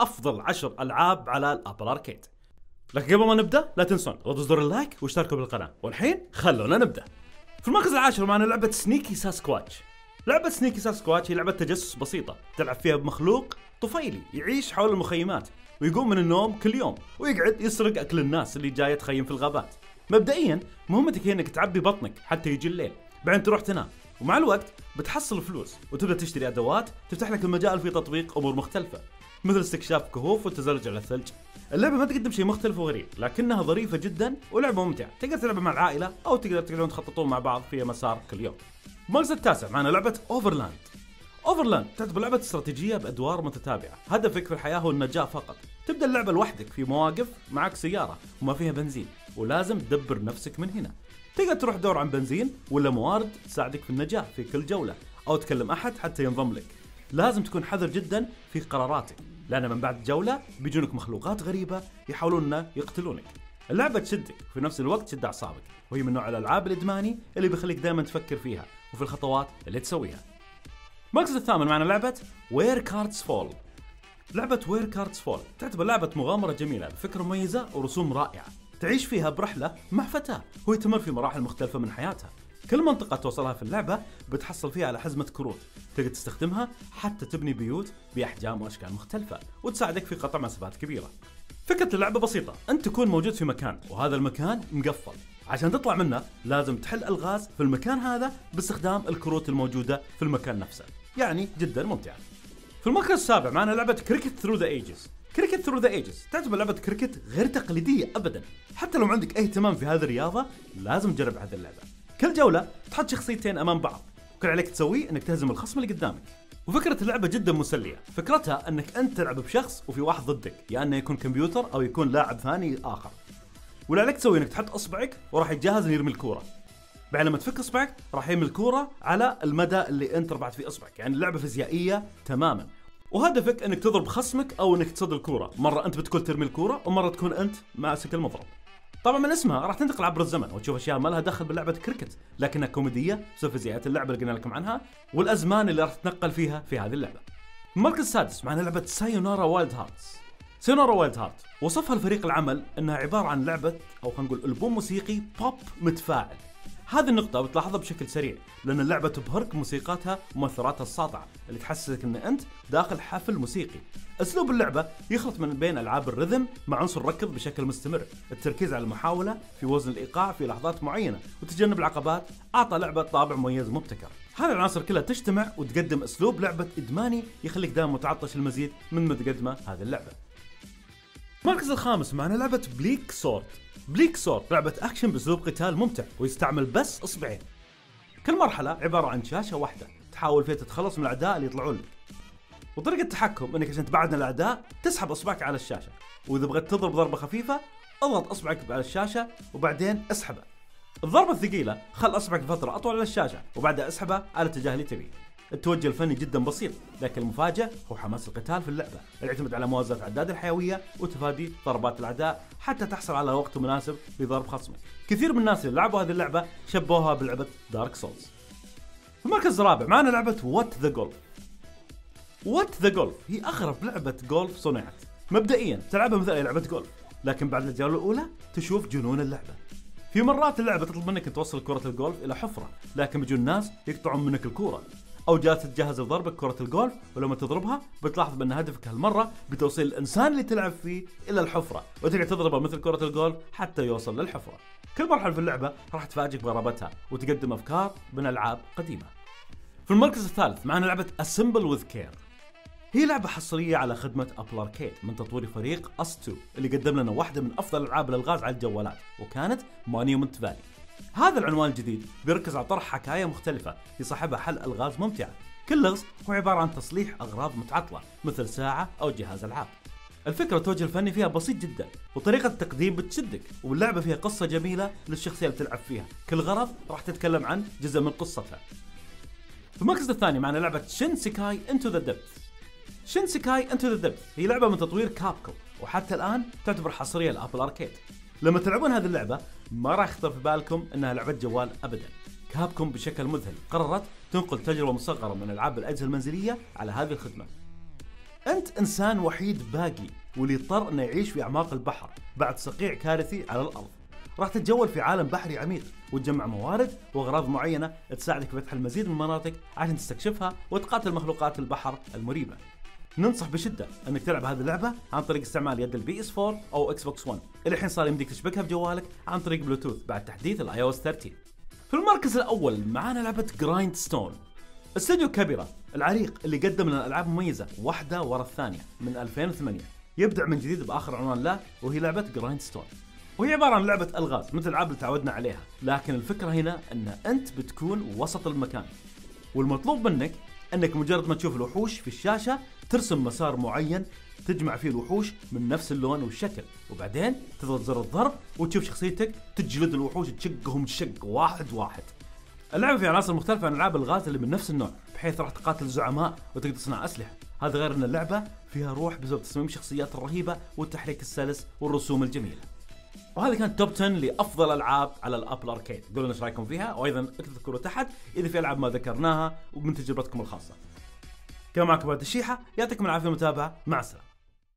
افضل 10 العاب على الابل اركيد. لكن قبل ما نبدا لا تنسون اضغطوا زر اللايك واشتركوا بالقناه، والحين خلونا نبدا. في المركز العاشر معنا لعبه سنيكي ساسكواتش. لعبه سنيكي ساسكواتش هي لعبه تجسس بسيطه تلعب فيها بمخلوق طفيلي يعيش حول المخيمات ويقوم من النوم كل يوم ويقعد يسرق اكل الناس اللي جايه تخيم في الغابات. مبدئيا مهمتك هي انك تعبي بطنك حتى يجي الليل، بعدين تروح تنام، ومع الوقت بتحصل فلوس وتبدا تشتري ادوات تفتح لك المجال في تطبيق امور مختلفه مثل استكشاف كهوف والتزلج على الثلج. اللعبه ما تقدم شيء مختلف وغريب، لكنها ظريفه جدا ولعبه ممتعه، تقدر تلعبها مع العائله او تقدر تقعدون تخططون مع بعض في مسار كل يوم. المركز التاسع معنا لعبه اوفرلاند. اوفرلاند تعتبر لعبه استراتيجيه بادوار متتابعه، هدفك في الحياه هو النجاه فقط. تبدا اللعبه لوحدك في مواقف معك سياره وما فيها بنزين ولازم تدبر نفسك من هنا. تقدر تروح دور عن بنزين ولا موارد تساعدك في النجاة في كل جولة، أو تكلم أحد حتى ينضم لك. لازم تكون حذر جدا في قراراتك، لأن من بعد جولة بيجونك مخلوقات غريبة يحاولون أن يقتلونك. اللعبة تشدك وفي نفس الوقت تشد أعصابك، وهي من نوع الألعاب الإدماني اللي بيخليك دائما تفكر فيها وفي الخطوات اللي تسويها. المركز الثامن معنا لعبة وير كاردز فول. لعبة وير كاردز فول تعتبر لعبة مغامرة جميلة بفكرة مميزة ورسوم رائعة. تعيش فيها برحلة مع فتاة وهي تمر في مراحل مختلفة من حياتها. كل منطقة توصلها في اللعبة بتحصل فيها على حزمة كروت تقدر تستخدمها حتى تبني بيوت بأحجام وأشكال مختلفة وتساعدك في قطع مسافات كبيرة. فكرة اللعبة بسيطة، أنت تكون موجود في مكان وهذا المكان مقفل، عشان تطلع منه لازم تحل ألغاز في المكان هذا باستخدام الكروت الموجودة في المكان نفسه، يعني جدا ممتعة. في المركز السابع معنا لعبة كريكت ثرو ذا ايجز. كريكت ثرو ذا ايجز تعتبر لعبة كريكت غير تقليدية ابدا، حتى لو عندك اي اهتمام في هذه الرياضة لازم تجرب هذه اللعبة. كل جولة تحط شخصيتين امام بعض، كل عليك تسويه انك تهزم الخصم اللي قدامك. وفكرة اللعبة جدا مسلية، فكرتها انك انت تلعب بشخص وفي واحد ضدك، يا يعني انه يكون كمبيوتر او يكون لاعب ثاني اخر. واللي عليك تسويه انك تحط اصبعك وراح يتجهز انه يرمي الكورة. بعد لما تفك اصبعك راح يرمي الكورة على المدى اللي انت ربعت فيه اصبعك، يعني اللعبة فيزيائية تماما. وهدفك انك تضرب خصمك او انك تصد الكوره، مره انت بتكون ترمي الكوره ومره تكون انت ماسك المضرب. طبعا من اسمها راح تنتقل عبر الزمن وتشوف اشياء ما لها دخل بلعبه كريكت، لكنها كوميديه بسبب فيزيائيه اللعبه اللي قلنا لكم عنها والازمان اللي راح تتنقل فيها في هذه اللعبه. المركز السادس معنا لعبه سايونارا وايلد هارتس. سايونارا وايلد هارت وصفها الفريق العمل انها عباره عن لعبه او خلينا نقول البوم موسيقي بوب متفاعل. هذه النقطة بتلاحظها بشكل سريع، لأن اللعبة تبهرك موسيقاتها ومؤثراتها الساطعة اللي تحسسك أن أنت داخل حفل موسيقي. أسلوب اللعبة يخلط من بين ألعاب الرذم مع عنصر ركض بشكل مستمر، التركيز على المحاولة في وزن الإيقاع في لحظات معينة وتجنب العقبات أعطى لعبة طابع مميز مبتكر. هذه العناصر كلها تجتمع وتقدم أسلوب لعبة إدماني يخليك دائما متعطش المزيد من متقدمة هذه اللعبة. المركز الخامس معنا لعبة بليك سورد. بليك سورد لعبة أكشن بأسلوب قتال ممتع ويستعمل بس إصبعين. كل مرحلة عبارة عن شاشة واحدة تحاول فيها تتخلص من الأعداء اللي يطلعون لك. وطريقة التحكم إنك عشان تبعد عن الأعداء تسحب إصبعك على الشاشة، وإذا بغيت تضرب ضربة خفيفة اضغط إصبعك على الشاشة وبعدين اسحبه. الضربة الثقيلة خل إصبعك فترة أطول على الشاشة وبعدها اسحبه على الاتجاه اللي تبيه. التوجه الفني جدا بسيط، لكن المفاجأة هو حماس القتال في اللعبة اللي يعتمد على موازنة أعداد الحيوية وتفادي ضربات الأعداء حتى تحصل على وقت مناسب لضرب خصمك. كثير من الناس اللي لعبوا هذه اللعبة شبوها بلعبة دارك سولز. في المركز الرابع معنا لعبة وات ذا جولف. وات ذا جولف هي أغرب لعبة جولف صنعت. مبدئيا تلعبها مثل أي لعبة جولف، لكن بعد الجولة الأولى تشوف جنون اللعبة. في مرات اللعبة تطلب منك توصل كرة الجولف إلى حفرة، لكن بيجون الناس يقطعون منك الكورة. او جالس تجهز لضربك كرة الجولف ولما تضربها بتلاحظ بان هدفك هالمرة بتوصيل الانسان اللي تلعب فيه الى الحفرة وتقعد تضربه مثل كرة الجولف حتى يوصل للحفرة. كل مرحلة في اللعبة راح تفاجئك بغرابتها وتقدم افكار من العاب قديمة. في المركز الثالث معنا لعبة Assemble with Care. هي لعبة حصرية على خدمة أبل أركيد من تطوير فريق أس2 اللي قدم لنا واحدة من افضل العاب الالغاز على الجوالات وكانت مونيومنت فالي. هذا العنوان الجديد بيركز على طرح حكاية مختلفة يصاحبها حل ألغاز ممتعة. كل لغز هو عبارة عن تصليح أغراض متعطلة مثل ساعة أو جهاز ألعاب. الفكرة والتوجه الفني فيها بسيط جدا وطريقة التقديم بتشدك، واللعبة فيها قصة جميلة للشخصية اللي تلعب فيها، كل غرض راح تتكلم عن جزء من قصتها. في المركز الثاني معنا لعبة شينسيكاي انتو ذا ديبث. شينسيكاي انتو ذا ديبث هي لعبة من تطوير كابكوم وحتى الآن تعتبر حصرية لأبل أركيد. لما تلعبون هذه اللعبة ما راح يخطر في بالكم انها لعبة جوال ابدا. كابكوم بشكل مذهل قررت تنقل تجربة مصغرة من العاب الاجهزة المنزلية على هذه الخدمة. أنت إنسان وحيد باقي واللي اضطر أنه يعيش في أعماق البحر بعد صقيع كارثي على الأرض. راح تتجول في عالم بحري عميق وتجمع موارد وأغراض معينة تساعدك في فتح المزيد من المناطق عشان تستكشفها وتقاتل مخلوقات البحر المريبة. ننصح بشدة أنك تلعب هذه اللعبة عن طريق استعمال يد PS4 أو Xbox One. الحين صار يمديك تشبكها بجوالك عن طريق بلوتوث بعد تحديث iOS 13. في المركز الأول معانا لعبة Grindstone، استوديو كابيرا العريق اللي قدم لنا ألعاب مميزة واحدة ورا الثانية من 2008. يبدع من جديد بآخر عنوان له وهي لعبة Grindstone، وهي عبارة عن لعبة ألغاز مثل الألعاب اللي تعودنا عليها، لكن الفكرة هنا أن أنت بتكون وسط المكان والمطلوب منك أنك مجرد ما تشوف الوحوش في الشاشة ترسم مسار معين تجمع فيه الوحوش من نفس اللون والشكل، وبعدين تضغط زر الضرب وتشوف شخصيتك تجلد الوحوش تشقهم شق واحد واحد. اللعبة فيها عناصر مختلفة عن ألعاب الغاز اللي من نفس النوع، بحيث راح تقاتل زعماء وتقدر تصنع أسلحة. هذا غير أن اللعبة فيها روح بسبب تصميم الشخصيات الرهيبة والتحريك السلس والرسوم الجميلة. وهذه كانت توب 10 لأفضل ألعاب على الأبل أركيد، قولوا لنا ايش رأيكم فيها، وأيضا اكتبوا تذكروا تحت إذا في ألعاب ما ذكرناها ومن تجربتكم الخاصة. كان معكم بعد الشيحة، يعطيكم العافية المتابعة، مع السلامة.